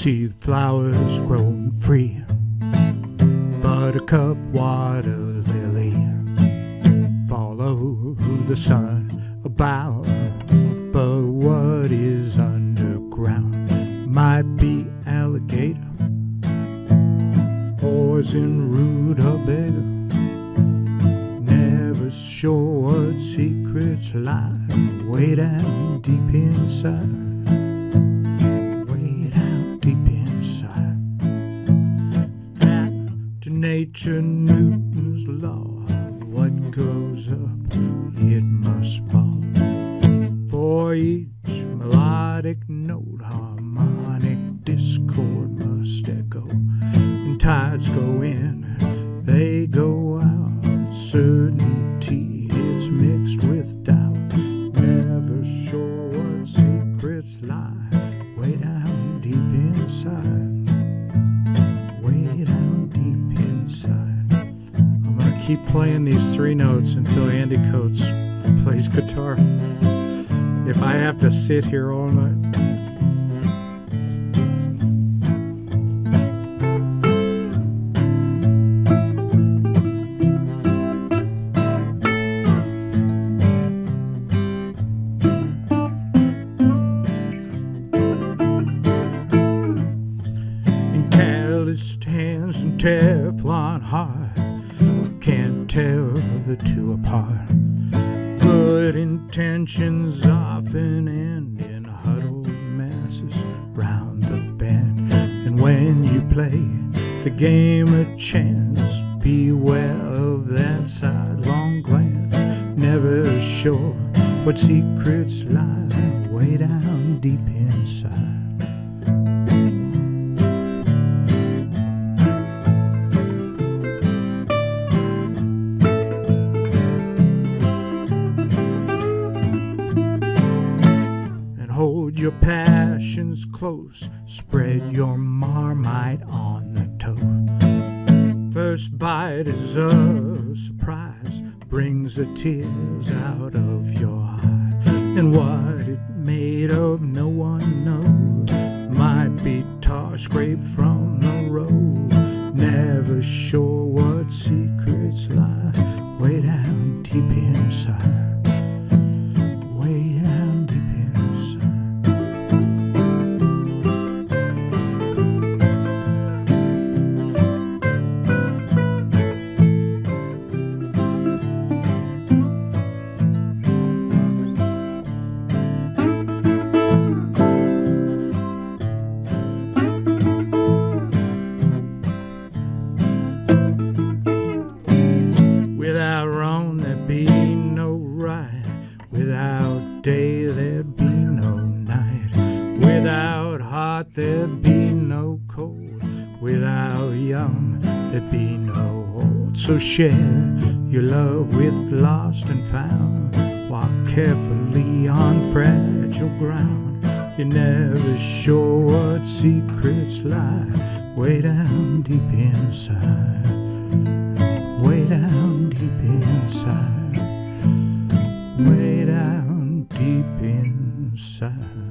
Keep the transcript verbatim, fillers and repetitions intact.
see the flowers grown free. Buttercup, water lily, follow the sun about. But what is underground might be alligator, poison rutabaga. Never sure what secrets lie way down deep inside. Nature, Newton's law, what goes up, it must fall. For each melodic note, harmonic discord must echo. And tides go in, they go out. Certainty is mixed with doubt. Never sure what secrets lie way down deep inside. Keep playing these three notes until Andy Coates plays guitar. If I have to sit here all night. In calloused hands and Teflon heart, can't tell the two apart. Good intentions often end in huddled masses round the bend. And when you play the game of chance, beware of that sidelong glance. Never sure what secrets lie way down deep inside. Hold your passions close, spread your Marmite on the toast. First bite is a surprise, brings the tears out of your eye. And what it made of no one knows, might be tar scraped from the road. Never sure what secrets lie way down deep inside. Without wrong, there'd be no right. Without day, there'd be no night. Without heart, there'd be no cold. Without young, there'd be no old. So share your love with lost and found. Walk carefully on fragile ground. You're never sure what secrets lie way down deep inside. Way down deep inside, way down deep inside.